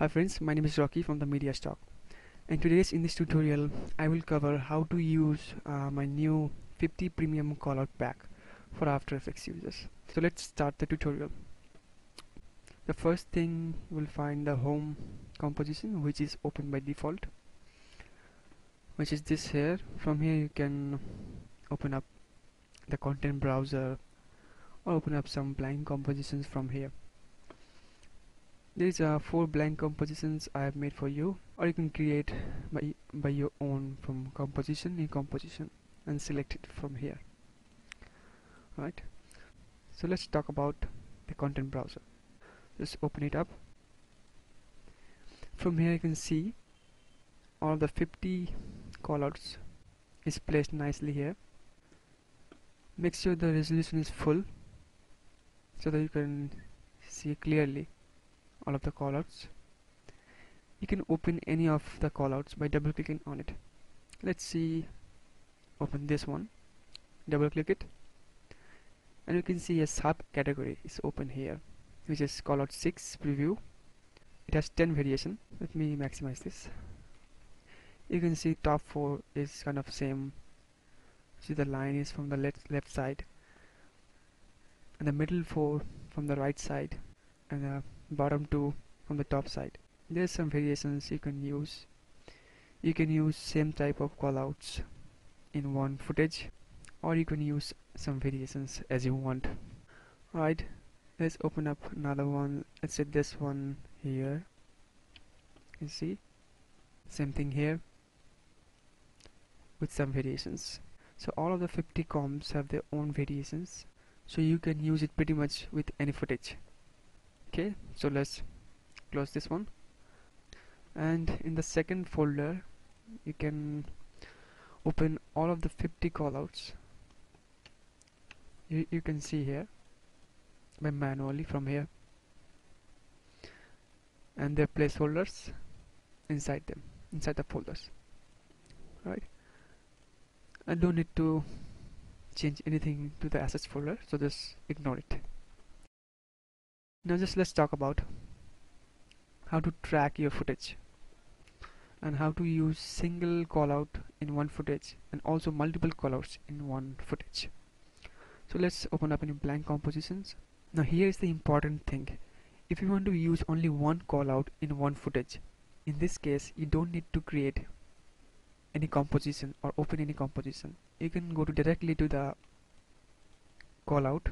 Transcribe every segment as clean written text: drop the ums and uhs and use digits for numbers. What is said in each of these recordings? Hi friends, my name is Rocky from the Media Stock, and today's in this tutorial I will cover how to use my new 50 premium callout pack for After Effects users. So let's start the tutorial. The first thing you will find the home composition, which is open by default, which is this here. From here you can open up the content browser or open up some blank compositions from here. These are 4 blank compositions I have made for you, or you can create by your own from composition, new composition, and select it from here. Alright, so let's talk about the content browser. Just open it up. From here you can see all the 50 callouts is placed nicely here. Make sure the resolution is full so that you can see clearly all of the callouts. You can open any of the callouts by double clicking on it. Let's see, open this one, double click it, and you can see a sub category is open here, which is callout 6 preview. It has 10 variation. Let me maximize this. You can see top 4 is kind of same. See, the line is from the left side, and the middle 4 from the right side, and the bottom 2 from the top side. There's some variations you can use. You can use same type of callouts in one footage, or you can use some variations as you want. Alright, let's open up another one. Let's set this one here. You can see same thing here with some variations. So all of the 50 comps have their own variations, so you can use it pretty much with any footage. Okay, so let's close this one, and in the second folder you can open all of the 50 callouts. You can see here by manually from here, and their placeholders inside them, inside the folders. Right, I don't need to change anything to the assets folder, so just ignore it. Now just let's talk about how to track your footage and how to use single callout in one footage and also multiple callouts in one footage. So let's open up any blank compositions. Now here is the important thing. If you want to use only one callout in one footage, in this case you don't need to create any composition or open any composition. You can go directly to the callout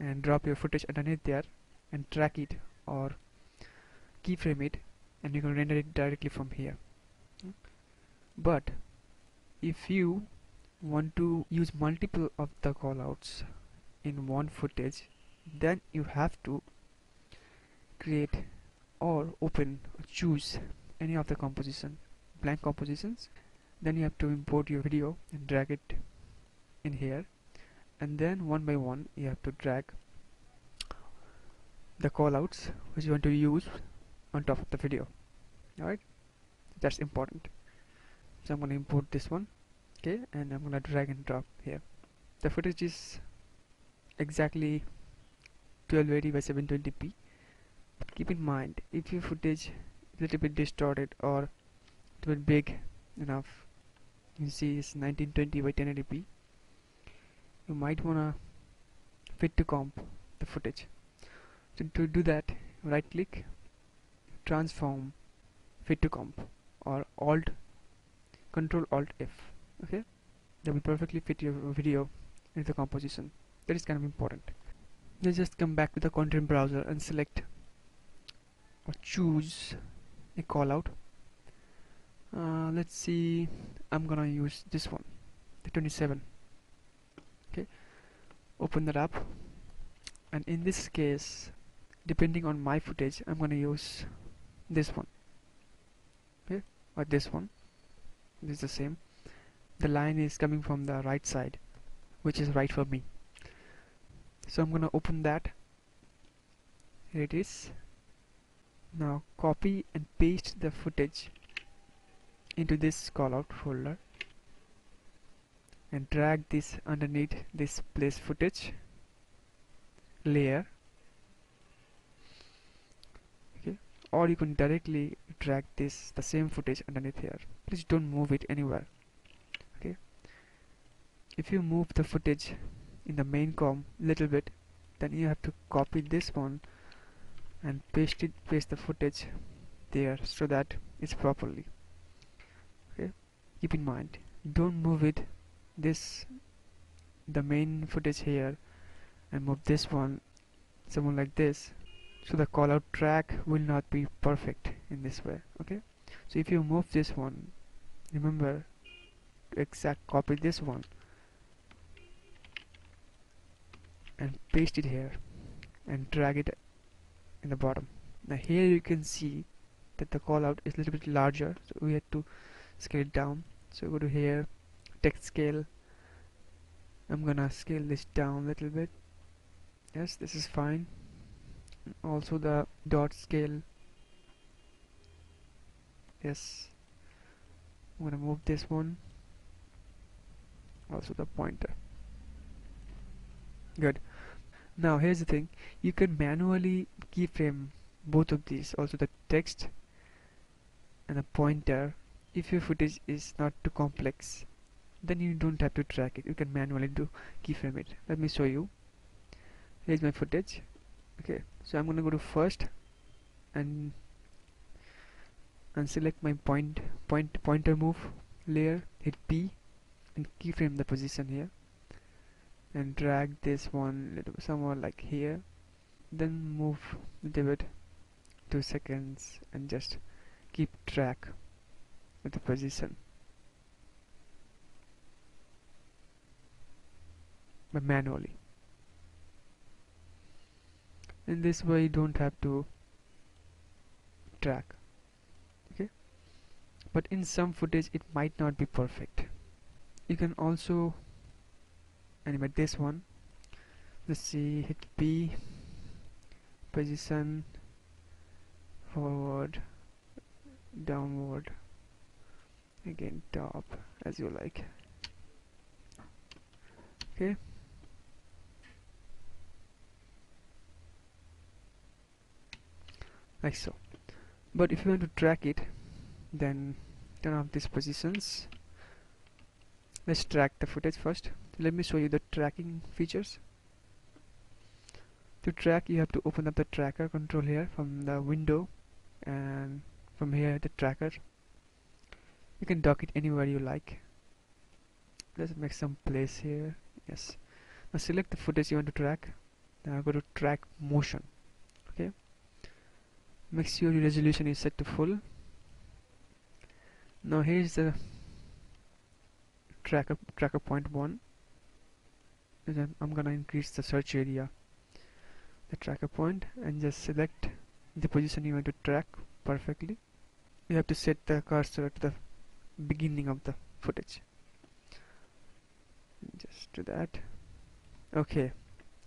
and drop your footage underneath there and track it or keyframe it, and you can render it directly from here. But if you want to use multiple of the callouts in one footage, then you have to create or open or choose any of the blank compositions. Then you have to import your video and drag it in here, and then one by one you have to drag the callouts which you want to use on top of the video. Alright, that's important. So I'm going to import this one, okay, and I'm going to drag and drop here. The footage is exactly 1280 by 720p. But keep in mind, if your footage is a little bit distorted or a little bit big enough, you see it's 1920 by 1080p. You might wanna fit to comp the footage. So to do that, right click, transform, fit to comp, or Ctrl Alt F. Okay, that will perfectly fit your video into the composition. That is kind of important. Then just come back to the content browser and select or choose a callout. Let's see, I'm gonna use this one, the 27. Okay, open that up, and in this case, depending on my footage, I'm going to use this one, okay, or this one. This is the same. The line is coming from the right side, which is right for me. So I'm going to open that. Here it is. Now copy and paste the footage into this callout folder and drag this underneath this place footage layer. Okay, or you can directly drag the same footage underneath here. Please don't move it anywhere. Okay. If you move the footage in the main com little bit, then you have to copy this one and paste the footage there so that it's properly. Okay. Keep in mind, don't move it. The main footage here, and move this one somewhere like this, so the callout track will not be perfect in this way. Okay, so if you move this one, remember to exact copy this one and paste it here and drag it in the bottom. Now here you can see that the callout is a little bit larger, so we had to scale it down. So go to here, text scale. I'm gonna scale this down a little bit. Yes, this is fine. Also the dot scale. Yes, I'm gonna move this one. Also the pointer. Good. Now here's the thing, you can manually keyframe both of these, also the text and the pointer, if your footage is not too complex. Then you don't have to track it, you can manually do keyframe it. Let me show you. Here's my footage. Okay, so I'm gonna go to first and select my pointer move layer, hit P and keyframe the position here and drag this one little somewhere like here, then move a little bit 2 seconds and just keep track with the position but manually. In this way you don't have to track. Okay, but in some footage it might not be perfect. You can also animate this one. Let's see, hit P, position, forward, downward, again top, as you like. Okay, like so. But if you want to track it, then turn off these positions. Let's track the footage first. Let me show you the tracking features. To track, you have to open up the tracker control here from the window, and from here the tracker. You can dock it anywhere you like. Let's make some place here. Yes. Now select the footage you want to track. Now go to track motion. Okay. Make sure your resolution is set to full. Now here's the tracker point 1. And then I'm gonna increase the search area, the tracker point, and just select the position you want to track perfectly. You have to set the cursor to the beginning of the footage. Just do that. Okay.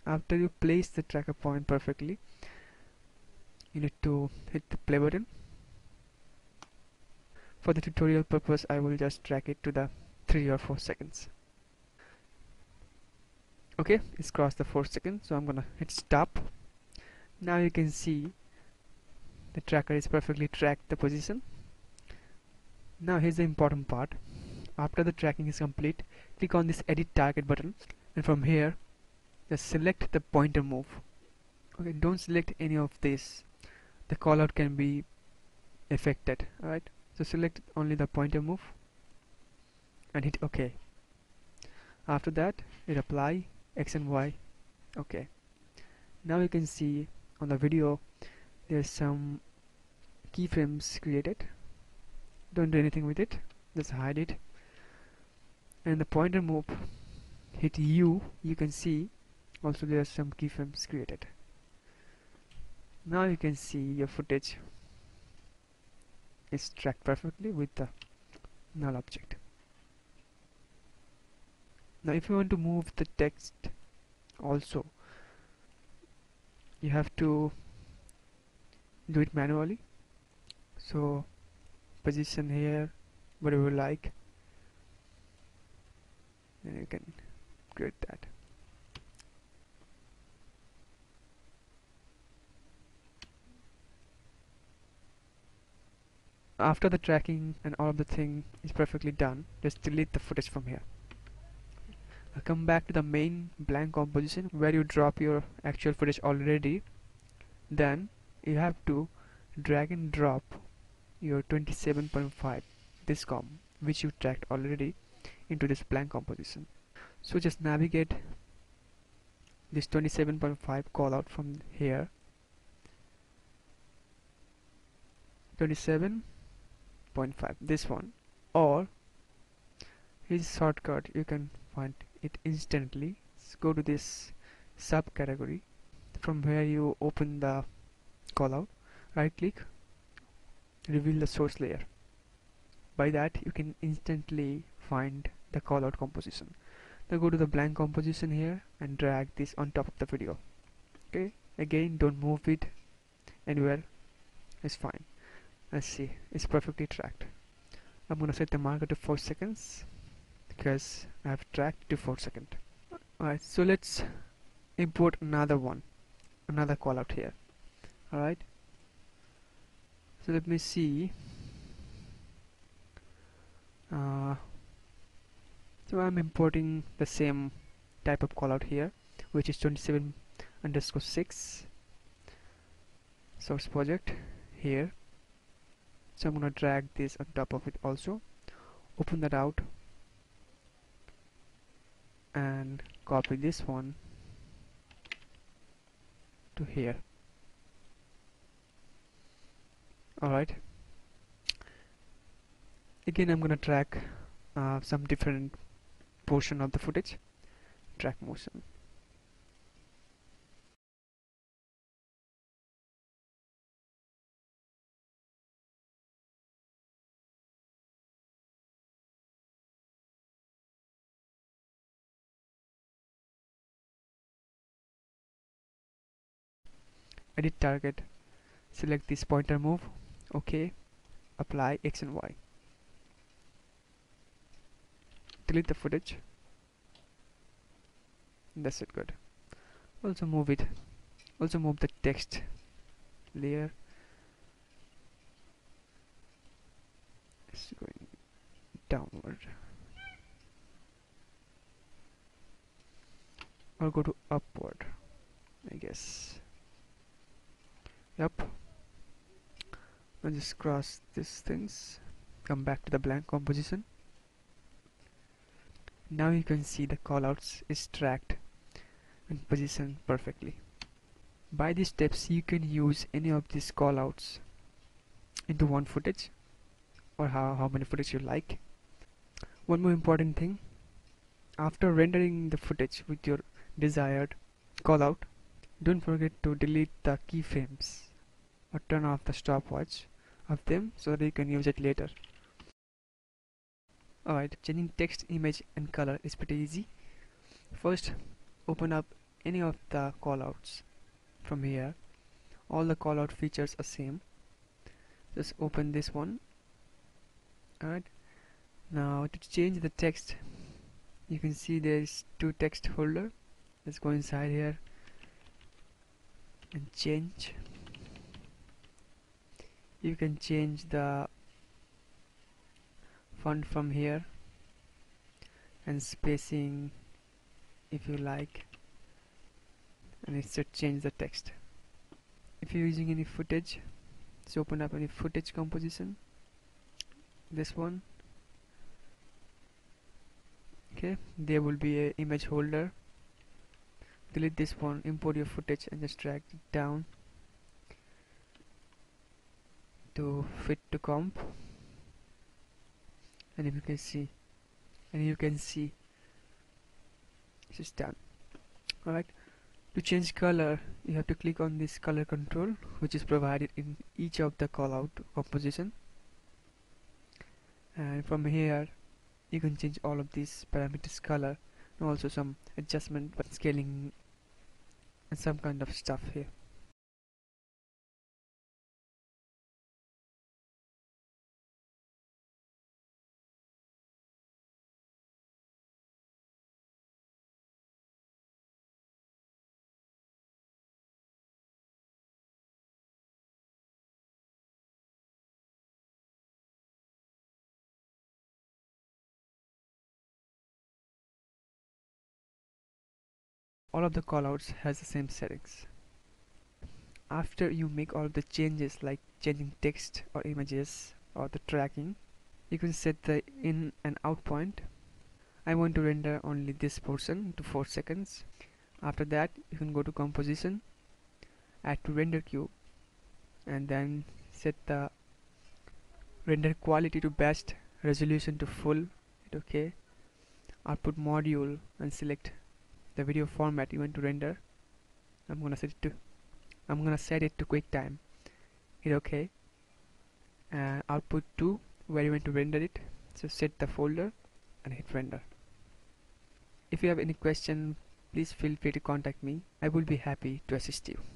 After you place the tracker point perfectly, you need to hit the play button. For the tutorial purpose, I will just track it to the 3 or 4 seconds. Okay, it's crossed the 4 seconds, so I'm gonna hit stop. Now you can see the tracker is perfectly tracked the position. Now here's the important part. After the tracking is complete, click on this edit target button, and from here just select the pointer move. Okay, don't select any of this. The callout can be affected. Alright, so select only the pointer move and hit OK. After that, hit apply, X and Y. OK. Now you can see on the video there's some keyframes created. Don't do anything with it, just hide it. And the pointer move, hit U, you can see also there's some keyframes created. Now you can see your footage is tracked perfectly with the null object. Now if you want to move the text also, you have to do it manually. So position here, whatever you like, and you can create that. after the tracking and all of the thing is perfectly done, just delete the footage from here. Come back to the main blank composition where you drop your actual footage already. Then you have to drag and drop your 27.5 this comp which you tracked already into this blank composition. So just navigate this 27.5 callout from here, 27.5, this one, or his shortcut, you can find it instantly. Let's go to this subcategory. From where you open the callout, right click, reveal the source layer. By that you can instantly find the callout composition. Now go to the blank composition here and drag this on top of the video. Okay, again don't move it anywhere, it's fine. Let's see, it's perfectly tracked. I'm gonna set the marker to 4 seconds because I have tracked to 4 seconds. Alright, so let's import another one, another callout here. Alright, so let me see. So I'm importing the same type of callout here, which is 27_6 source project here. So I'm gonna drag this on top of it also, open that out and copy this one to here. Alright, again I'm gonna track some different portion of the footage, track motion. Edit target, select this pointer move, OK, apply X and Y. Delete the footage. That's it, good. Also move it. Also move the text layer. It's going downward. Or go to upward, I guess. Yep. I'll just cross these things. Come back to the blank composition. Now you can see the callouts is tracked and positioned perfectly. By these steps you can use any of these callouts into one footage or how many footage you like. One more important thing, after rendering the footage with your desired callout, don't forget to delete the keyframes or turn off the stopwatch of them so that you can use it later. Alright, changing text, image and color is pretty easy. First, open up any of the callouts from here. All the callout features are same. Just open this one. Alright, now to change the text, you can see there is two text holder. Let's go inside here and change. You can change the font from here and spacing if you like, and it should change the text. If you're using any footage, just open up any footage composition, this one. Okay, there will be a image holder. Delete this one, import your footage and just drag it down to fit to comp. And if you can see, this is done. Alright, to change color you have to click on this color control which is provided in each of the callout composition, and from here you can change all of these parameters, color and also some adjustment, scaling and some kind of stuff here. all of the callouts has the same settings. After you make all the changes like changing text or images or the tracking, you can set the in and out point. I want to render only this portion to 4 seconds. After that you can go to composition, add to render queue, and then set the render quality to best, resolution to full, hit OK, output module, and select the video format you want to render. I'm gonna set it to QuickTime. Hit OK. Output to where you want to render it. So set the folder and hit render. If you have any question, please feel free to contact me. I will be happy to assist you.